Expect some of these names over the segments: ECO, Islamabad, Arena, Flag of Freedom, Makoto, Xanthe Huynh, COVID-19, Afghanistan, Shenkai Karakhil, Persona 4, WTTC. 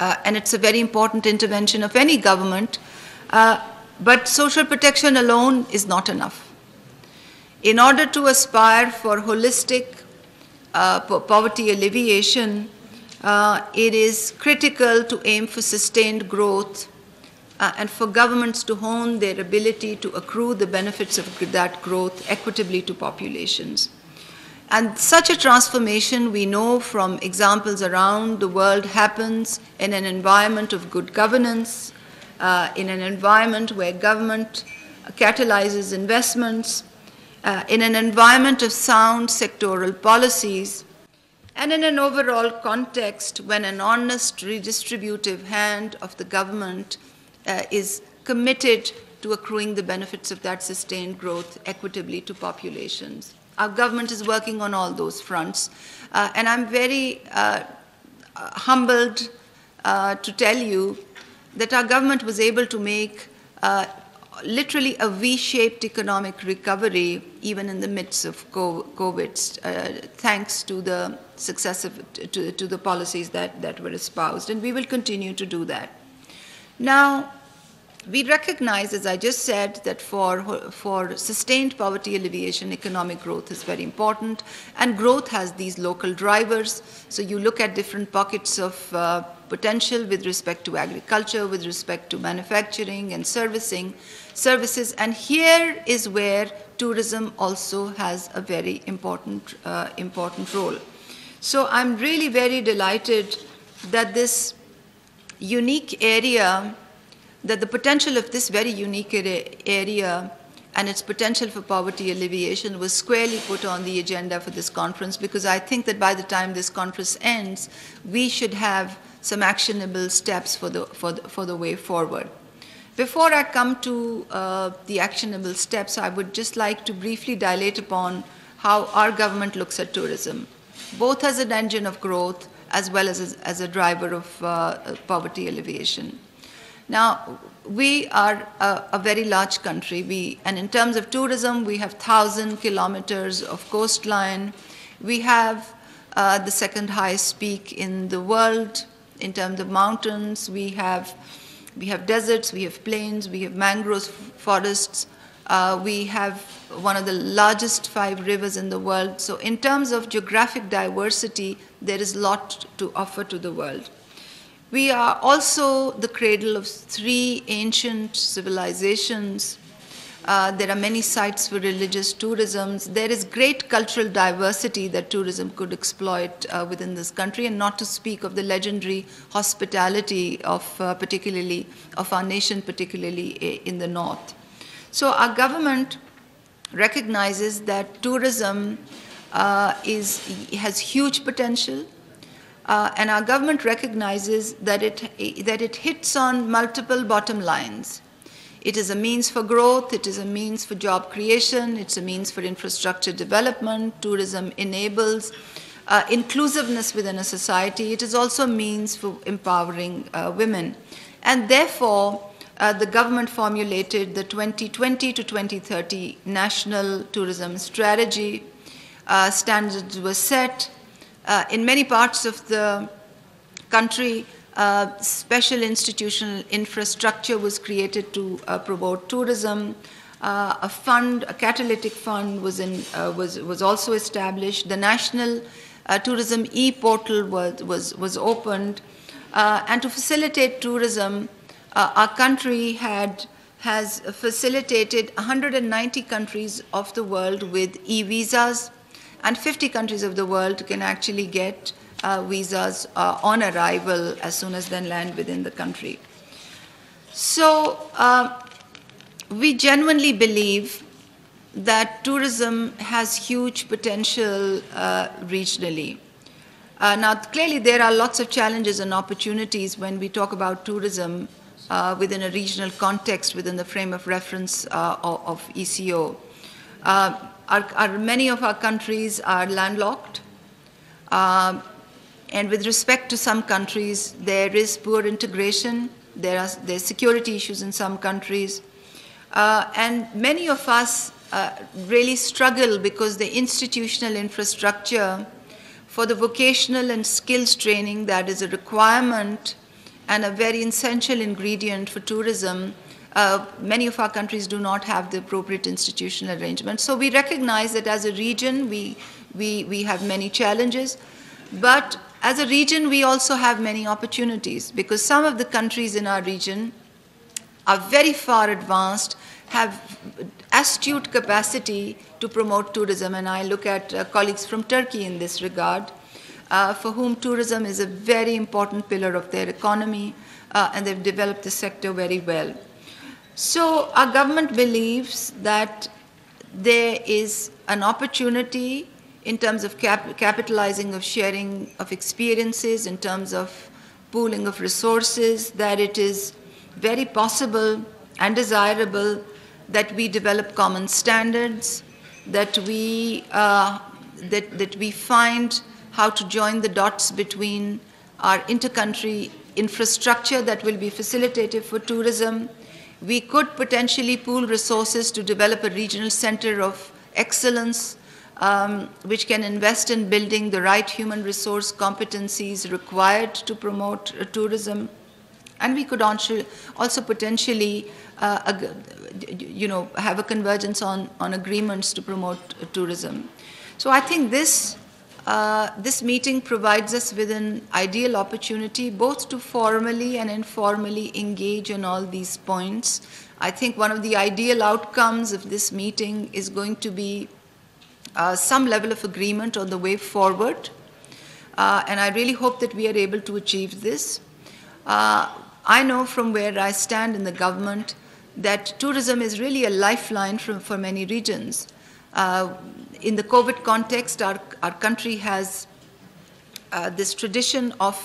and it's a very important intervention of any government, but social protection alone is not enough. In order to aspire for holistic poverty alleviation, it is critical to aim for sustained growth and for governments to hone their ability to accrue the benefits of that growth equitably to populations. And such a transformation, we know from examples around the world, happens in an environment of good governance, in an environment where government catalyzes investments, in an environment of sound sectoral policies, and in an overall context when an honest redistributive hand of the government is committed to accruing the benefits of that sustained growth equitably to populations. Our government is working on all those fronts, and I'm very humbled to tell you that our government was able to make literally a V-shaped economic recovery even in the midst of COVID, thanks to the to the policies that were espoused, and we will continue to do that. Now, we recognize, as I just said, that for sustained poverty alleviation, economic growth is very important, and growth has these local drivers. So you look at different pockets of potential with respect to agriculture, with respect to manufacturing and services, and here is where tourism also has a very important role. So I'm really very delighted that this unique area, that the potential of this very unique area and its potential for poverty alleviation was squarely put on the agenda for this conference, because I think that by the time this conference ends, we should have some actionable steps for the way forward. Before I come to the actionable steps, I would just like to briefly dilate upon how our government looks at tourism, both as an engine of growth as well as a driver of poverty alleviation. Now, we are a very large country, and in terms of tourism, we have 1,000 kilometers of coastline. We have the second highest peak in the world in terms of mountains. We have deserts, we have plains, we have mangrove forests. We have one of the largest 5 rivers in the world. So in terms of geographic diversity, there is a lot to offer to the world. We are also the cradle of 3 ancient civilizations. There are many sites for religious tourism. There is great cultural diversity that tourism could exploit within this country, and not to speak of the legendary hospitality of our nation, particularly in the north. So our government recognizes that tourism has huge potential. And our government recognizes that it hits on multiple bottom lines. It is a means for growth, it is a means for job creation, it's a means for infrastructure development. Tourism enables inclusiveness within a society. It is also a means for empowering women. And therefore, the government formulated the 2020 to 2030 National Tourism Strategy. Standards were set. In many parts of the country, special institutional infrastructure was created to promote tourism. A catalytic fund was also established. The National Tourism e-portal was opened. And to facilitate tourism, our country has facilitated 190 countries of the world with e-visas, and 50 countries of the world can actually get visas on arrival as soon as they land within the country. So we genuinely believe that tourism has huge potential regionally. Now, clearly there are lots of challenges and opportunities when we talk about tourism within a regional context, within the frame of reference of ECO. Many of our countries are landlocked, and with respect to some countries, there is poor integration, there are security issues in some countries, and many of us really struggle because the institutional infrastructure for the vocational and skills training that is a requirement and a very essential ingredient for tourism. Many of our countries do not have the appropriate institutional arrangements. So we recognize that as a region, we have many challenges, but as a region, we also have many opportunities, because some of the countries in our region are very far advanced, have astute capacity to promote tourism, and I look at colleagues from Turkey in this regard, for whom tourism is a very important pillar of their economy, and they've developed the sector very well. So our government believes that there is an opportunity in terms of capitalizing, of sharing of experiences, in terms of pooling of resources, that it is very possible and desirable that we develop common standards, that we find how to join the dots between our inter-country infrastructure that will be facilitative for tourism. We could potentially pool resources to develop a regional center of excellence, which can invest in building the right human resource competencies required to promote tourism. And we could also potentially have a convergence on agreements to promote tourism. So I think this meeting provides us with an ideal opportunity both to formally and informally engage on all these points. I think one of the ideal outcomes of this meeting is going to be some level of agreement on the way forward, and I really hope that we are able to achieve this. I know from where I stand in the government that tourism is really a lifeline for many regions. In the COVID context, our country has this tradition of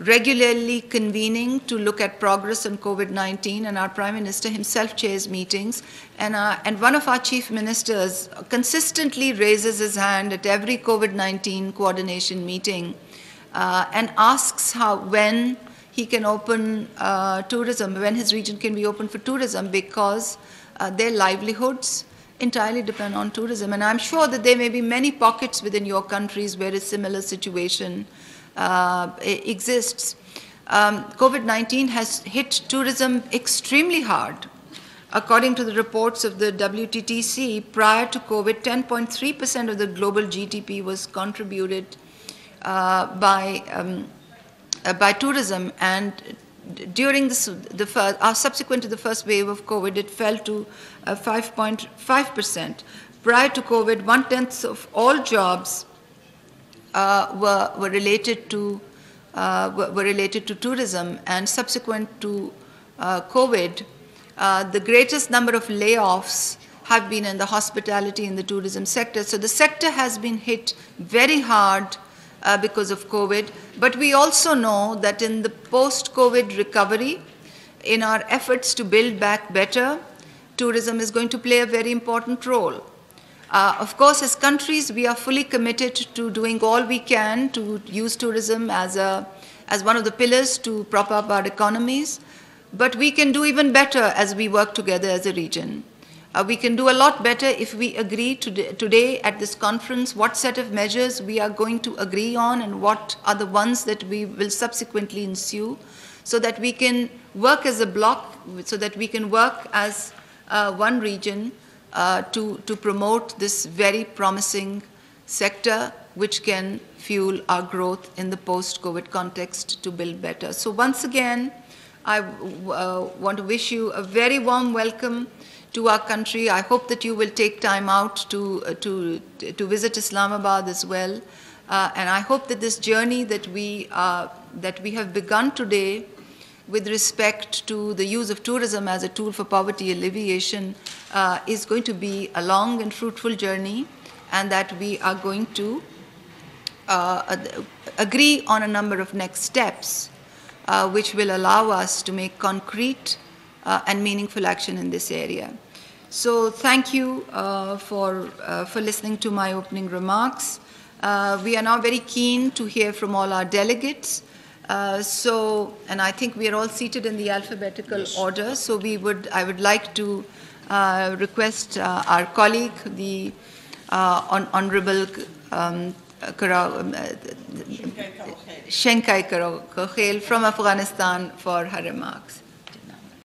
regularly convening to look at progress on COVID-19, and our Prime Minister himself chairs meetings, and one of our chief ministers consistently raises his hand at every COVID-19 coordination meeting and asks when he can open tourism, when his region can be open for tourism, because their livelihoods entirely depend on tourism. And I'm sure that there may be many pockets within your countries where a similar situation exists. COVID-19 has hit tourism extremely hard. According to the reports of the WTTC, prior to COVID, 10.3% of the global GDP was contributed by tourism, and during subsequent to the first wave of COVID, it fell to 5.5%. Prior to COVID, 1/10 of all jobs were related to tourism, and subsequent to COVID, the greatest number of layoffs have been in the hospitality and the tourism sector. So the sector has been hit very hard because of COVID, but we also know that in the post-COVID recovery, in our efforts to build back better, tourism is going to play a very important role. Of course, as countries, we are fully committed to doing all we can to use tourism as one of the pillars to prop up our economies, but we can do even better as we work together as a region. We can do a lot better if we agree today at this conference what set of measures we are going to agree on and what are the ones that we will subsequently ensue, so that we can work as a bloc, so that we can work as one region to promote this very promising sector, which can fuel our growth in the post-COVID context to build better. So once again, I want to wish you a very warm welcome to our country. I hope that you will take time out to visit Islamabad as well, and I hope that this journey that we have begun today with respect to the use of tourism as a tool for poverty alleviation is going to be a long and fruitful journey, and that we are going to agree on a number of next steps which will allow us to make concrete and meaningful action in this area. So thank you for listening to my opening remarks. We are now very keen to hear from all our delegates. And I think we are all seated in the alphabetical order. So I would like to request our colleague, the Honorable Shenkai Karakhil. Shenkai Karakhil from Afghanistan for her remarks.